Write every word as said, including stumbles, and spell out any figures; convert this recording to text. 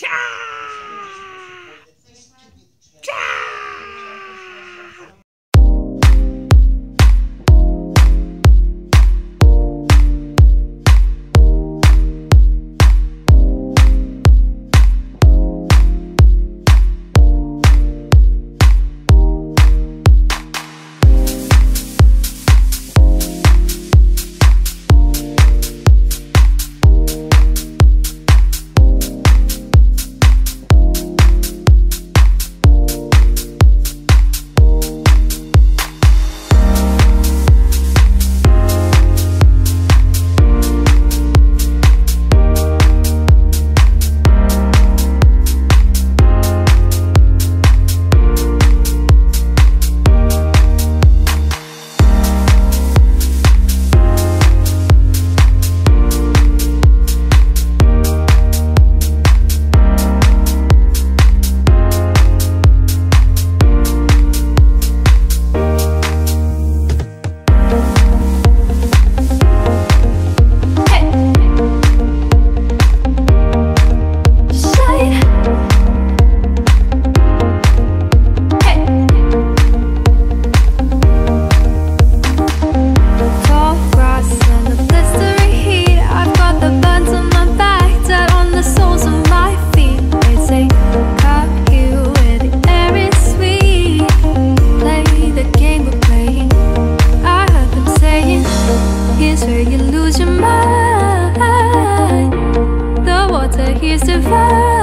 Cha! Here's your mind. The water here's divine.